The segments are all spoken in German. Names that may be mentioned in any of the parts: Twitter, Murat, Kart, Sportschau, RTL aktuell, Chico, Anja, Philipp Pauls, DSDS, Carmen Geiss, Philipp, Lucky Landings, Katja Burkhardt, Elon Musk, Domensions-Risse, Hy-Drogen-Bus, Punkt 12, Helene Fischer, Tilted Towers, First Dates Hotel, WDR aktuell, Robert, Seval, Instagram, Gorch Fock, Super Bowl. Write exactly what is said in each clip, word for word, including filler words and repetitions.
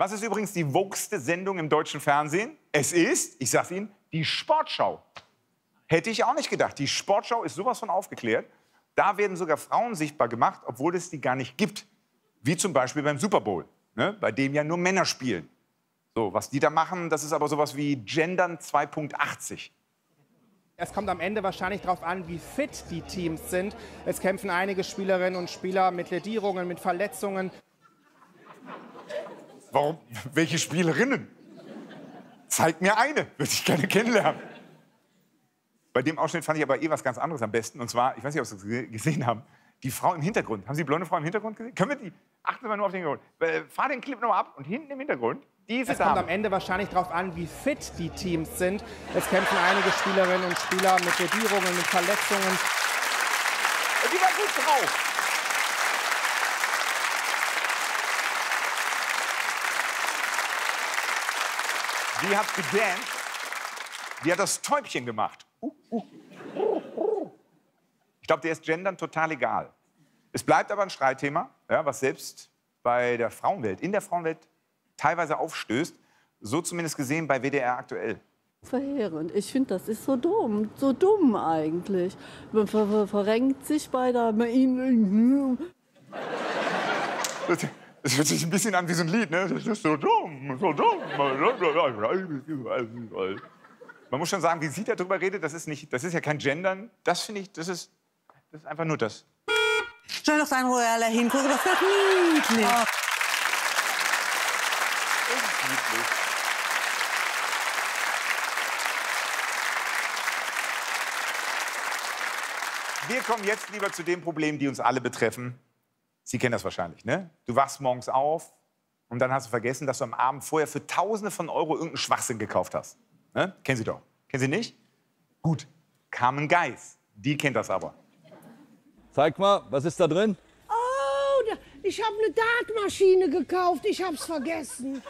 Was ist übrigens die wokeste Sendung im deutschen Fernsehen? Es ist, ich sag's Ihnen, die Sportschau. Hätte ich auch nicht gedacht. Die Sportschau ist sowas von aufgeklärt. Da werden sogar Frauen sichtbar gemacht, obwohl es die gar nicht gibt. Wie zum Beispiel beim Super Bowl, ne? Bei dem ja nur Männer spielen. So, was die da machen, das ist aber sowas wie Gendern zwei Punkt achtzig. Es kommt am Ende wahrscheinlich darauf an, wie fit die Teams sind. Es kämpfen einige Spielerinnen und Spieler mit Lädierungen, mit Verletzungen. Warum? Welche Spielerinnen? Zeig mir eine, würde ich gerne kennenlernen. Bei dem Ausschnitt fand ich aber eh was ganz anderes am besten. Und zwar, ich weiß nicht, ob Sie es gesehen haben, die Frau im Hintergrund. Haben Sie die blonde Frau im Hintergrund gesehen? Können wir die? Achten wir nur auf den Hintergrund. Äh, fahr den Clip nochmal ab und hinten im Hintergrund diese Dame. Es kommt am Ende wahrscheinlich darauf an, wie fit die Teams sind. Es kämpfen einige Spielerinnen und Spieler mit Lädierungen, mit Verletzungen. Und die war gut drauf. Die hat gedanced. Die hat das Täubchen gemacht. Uh, uh, uh, uh. Ich glaube, der ist Gendern total egal. Es bleibt aber ein Streitthema, ja, was selbst bei der Frauenwelt, in der Frauenwelt teilweise aufstößt. So zumindest gesehen bei W D R aktuell. Verheerend. Ich finde, das ist so dumm. So dumm eigentlich. Man ver ver verrenkt sich bei der... Das hört sich ein bisschen an wie so ein Lied, ne? Das ist so dumm, so dumm. Man muss schon sagen, wie sie darüber redet, das ist, nicht, das ist ja kein Gendern. Das finde ich, das ist, das ist einfach nur das. Schön doch sein, wo ihr alle hinguckt, das wird niedlich. Oh. Das ist niedlich. Wir kommen jetzt lieber zu den Problemen, die uns alle betreffen. Sie kennen das wahrscheinlich, ne? Du wachst morgens auf und dann hast du vergessen, dass du am Abend vorher für Tausende von Euro irgendeinen Schwachsinn gekauft hast. Ne? Kennen Sie doch. Kennen Sie nicht? Gut, Carmen Geiss, die kennt das aber. Zeig mal, was ist da drin? Oh, ich habe eine Dartmaschine gekauft, ich hab's vergessen.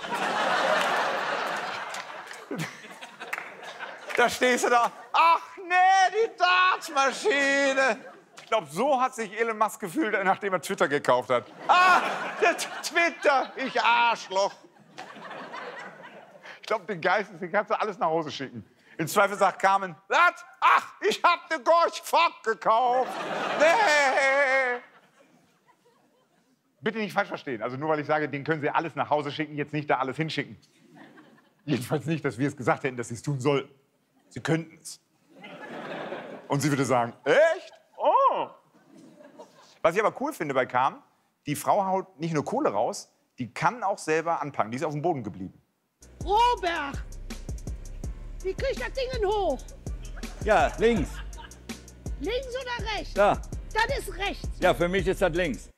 Da stehst du da, ach nee, die Dartmaschine. Ich glaube, so hat sich Elon Musk gefühlt, nachdem er Twitter gekauft hat. Ah, der Twitter, ich Arschloch. Ich glaube, den Geist, den kannst du alles nach Hause schicken. Im Zweifel sagt Carmen, was? Ach, ich habe eine Gorch Fock gekauft. Nee. Bitte nicht falsch verstehen. Also nur weil ich sage, den können Sie alles nach Hause schicken, jetzt nicht da alles hinschicken. Jedenfalls nicht, dass wir es gesagt hätten, dass Sie es tun sollten. Sie könnten es. Und sie würde sagen, echt? Oh. Was ich aber cool finde bei Carmen, die Frau haut nicht nur Kohle raus, die kann auch selber anpacken. Die ist auf dem Boden geblieben. Robert! Wie kriegt das Ding hoch? Ja, links. Links oder rechts? Ja. Das ist rechts. Ja, für mich ist das links.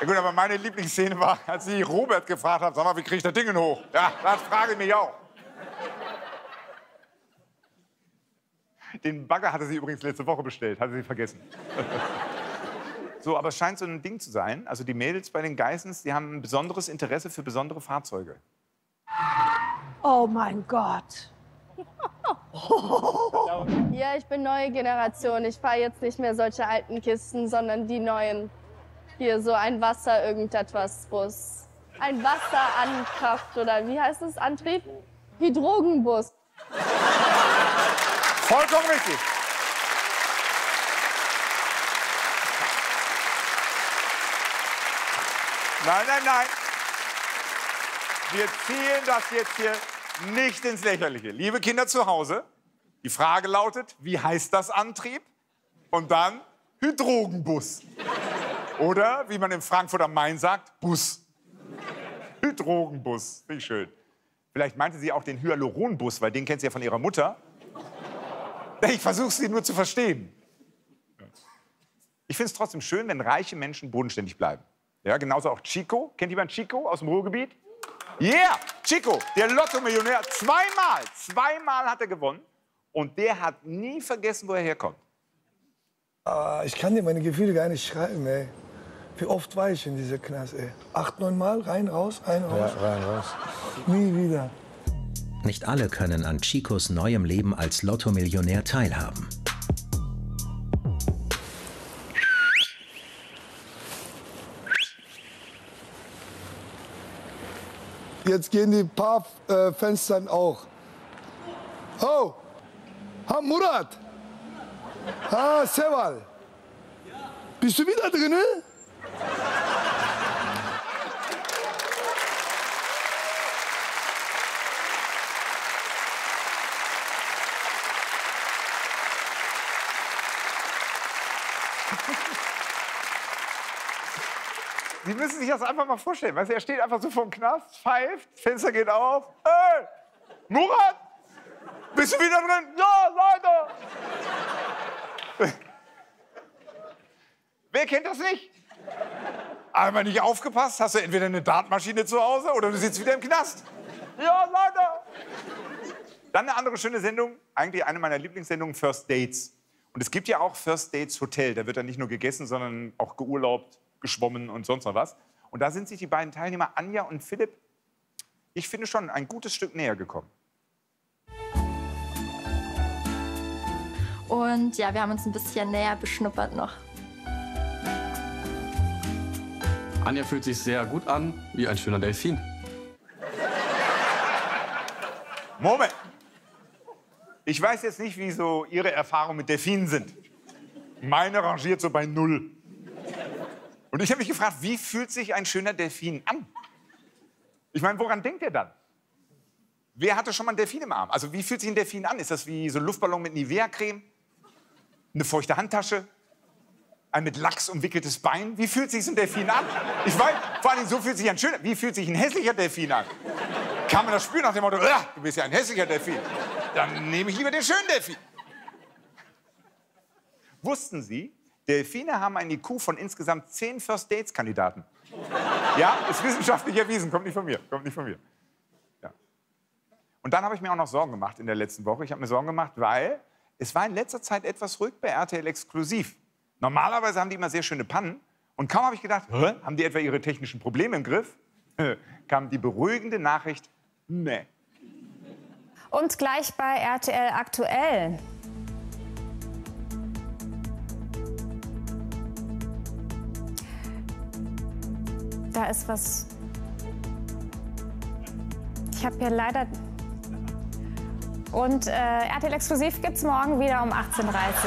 Ja gut, aber meine Lieblingsszene war, als ich Robert gefragt habe, sag mal, wie kriege ich das Ding hoch? Ja, das frage ich mich auch. Den Bagger hatte sie übrigens letzte Woche bestellt, hatte sie vergessen. So, aber es scheint so ein Ding zu sein. Also die Mädels bei den Geissens, die haben ein besonderes Interesse für besondere Fahrzeuge. Oh mein Gott. Ja, ich bin neue Generation. Ich fahre jetzt nicht mehr solche alten Kisten, sondern die neuen. Hier so ein Wasser irgendetwas Bus. Ein Wasserankraft oder wie heißt es? Antrieb? Hydrogenbus. Vollkommen richtig. Nein, nein, nein. Wir ziehen das jetzt hier nicht ins Lächerliche. Liebe Kinder zu Hause, die Frage lautet, wie heißt das Antrieb? Und dann Hydrogenbus. Oder, wie man in Frankfurt am Main sagt, Bus. Hydrogenbus, wie schön. Vielleicht meinte sie auch den Hyaluronbus, weil den kennt sie ja von ihrer Mutter. Ich versuche sie nur zu verstehen. Ich finde es trotzdem schön, wenn reiche Menschen bodenständig bleiben. Ja, genauso auch Chico. Kennt jemand Chico aus dem Ruhrgebiet? Yeah! Chico, der Lotto-Millionär. Zweimal, zweimal hat er gewonnen. Und der hat nie vergessen, wo er herkommt. Ah, ich kann dir meine Gefühle gar nicht schreiben, ey. Wie oft war ich in dieser Knast, ey? Acht, neun Mal, rein, raus, rein, raus. Ja, rein, raus. Nie wieder. Nicht alle können an Chicos neuem Leben als Lotto-Millionär teilhaben. Jetzt gehen die paar äh, Fenstern auch. Oh, ha, Murat. Ah, Seval. Bist du wieder drin? Sie müssen sich das einfach mal vorstellen. Weißt du, er steht einfach so vor dem Knast, pfeift, das Fenster geht auf. Hey, Murat, bist du wieder drin? Ja, leider. Wer kennt das nicht? Einmal nicht aufgepasst, hast du entweder eine Dartmaschine zu Hause oder du sitzt wieder im Knast. Ja, leider. Dann eine andere schöne Sendung, eigentlich eine meiner Lieblingssendungen, First Dates. Und es gibt ja auch First Dates Hotel. Da wird dann nicht nur gegessen, sondern auch geurlaubt, geschwommen und sonst noch was. Und da sind sich die beiden Teilnehmer, Anja und Philipp, ich finde schon ein gutes Stück näher gekommen. Und ja, wir haben uns ein bisschen näher beschnuppert noch. Anja fühlt sich sehr gut an, wie ein schöner Delfin. Moment! Ich weiß jetzt nicht, wie so Ihre Erfahrungen mit Delfinen sind. Meine rangiert so bei null. Und ich habe mich gefragt, wie fühlt sich ein schöner Delfin an? Ich meine, woran denkt er dann? Wer hatte schon mal einen Delfin im Arm? Also wie fühlt sich ein Delfin an? Ist das wie so ein Luftballon mit Nivea-Creme? Eine feuchte Handtasche? Ein mit Lachs umwickeltes Bein? Wie fühlt sich so ein Delfin an? Ich weiß, vor allem so fühlt sich ein schöner... Wie fühlt sich ein hässlicher Delfin an? Kann man das spüren nach dem Motto, du bist ja ein hässlicher Delfin. Dann nehme ich lieber den schönen Delfin. Wussten Sie, Delfine haben ein I Q von insgesamt zehn First-Dates-Kandidaten. Ja, ist wissenschaftlich erwiesen. Kommt nicht von mir, kommt nicht von mir. Ja. Und dann habe ich mir auch noch Sorgen gemacht in der letzten Woche. Ich habe mir Sorgen gemacht, weil es war in letzter Zeit etwas ruhig bei R T L-exklusiv. Normalerweise haben die immer sehr schöne Pannen. Und kaum habe ich gedacht, hä? Haben die etwa ihre technischen Probleme im Griff? Kam die beruhigende Nachricht, nee. Und gleich bei R T L aktuell. Da ist was. Ich habe hier leider. Und äh, R T L-exklusiv gibt's morgen wieder um achtzehn Uhr dreißig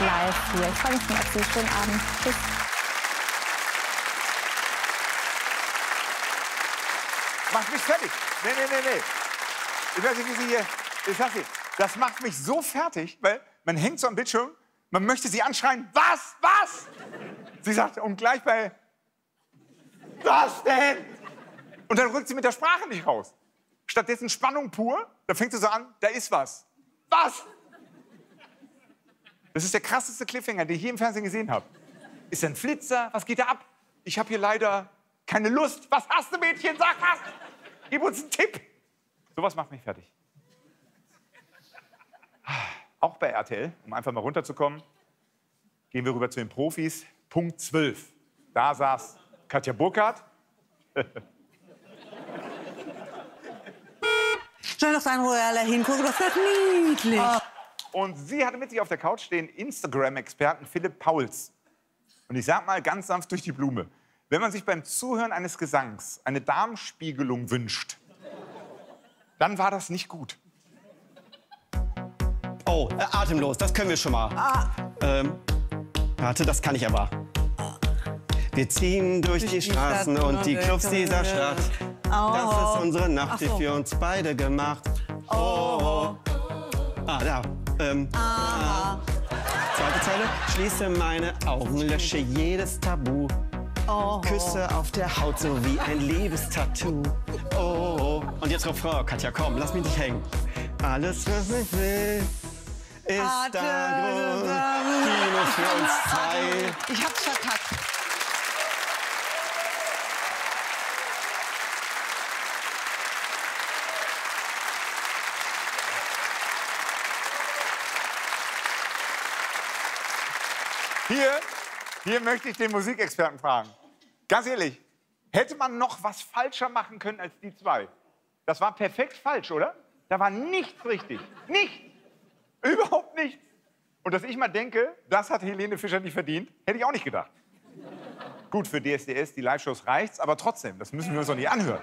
live hier. Ich freue mich schon auf Sie. Schönen Abend. Tschüss. Macht mich fertig. Nee, nee, nee, nee. Ich weiß nicht, wie Sie hier. Ich sag Sie, das macht mich so fertig, weil man hängt so am Bildschirm, man möchte Sie anschreien. Was? Was? Sie sagt, und gleich bei. Was denn? Und dann rückt sie mit der Sprache nicht raus. Stattdessen Spannung pur, da fängt sie so an, da ist was. Was? Das ist der krasseste Cliffhanger, den ich je im Fernsehen gesehen habe. Ist ein Flitzer? Was geht da ab? Ich habe hier leider keine Lust. Was hast du, Mädchen? Sag was! Gib uns einen Tipp! Sowas macht mich fertig. Auch bei R T L, um einfach mal runterzukommen, gehen wir rüber zu den Profis. Punkt zwölf. Da saß Katja Burkhardt. Schau doch dein Royaler hin, guck, das wird niedlich. Und sie hatte mit sich auf der Couch den Instagram-Experten Philipp Pauls. Und ich sag mal ganz sanft durch die Blume, wenn man sich beim Zuhören eines Gesangs eine Darmspiegelung wünscht, dann war das nicht gut. Oh, äh, atemlos, das können wir schon mal. Ah. Ähm, warte, das kann ich aber. Wir ziehen durch, durch die, die Straßen Stadt und die Clubs dieser Stadt. Oh. Das ist unsere Nacht, so. Die für uns beide gemacht. Oh. Oh. Ah, da. Ähm. Ah. Zweite Zeile. Schließe meine Augen, lösche jedes Tabu. Oh. Küsse auf der Haut, so wie ein Liebestattoo. Oh. Und jetzt Refrain, Katja, komm, lass mich nicht hängen. Alles, was ich will, ist ah, da, da, da, da. Kino für uns zwei. Ich hab's verkackt. Hier, hier möchte ich den Musikexperten fragen. Ganz ehrlich, hätte man noch was falscher machen können als die zwei? Das war perfekt falsch, oder? Da war nichts richtig. Nichts. Überhaupt nichts. Und dass ich mal denke, das hat Helene Fischer nicht verdient, hätte ich auch nicht gedacht. Gut, für D S D S, die Live-Shows reicht's, aber trotzdem, das müssen wir uns doch nicht anhören.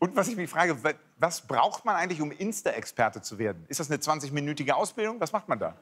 Und was ich mich frage, was braucht man eigentlich, um Insta-Experte zu werden? Ist das eine zwanzig-minütige Ausbildung? Was macht man da?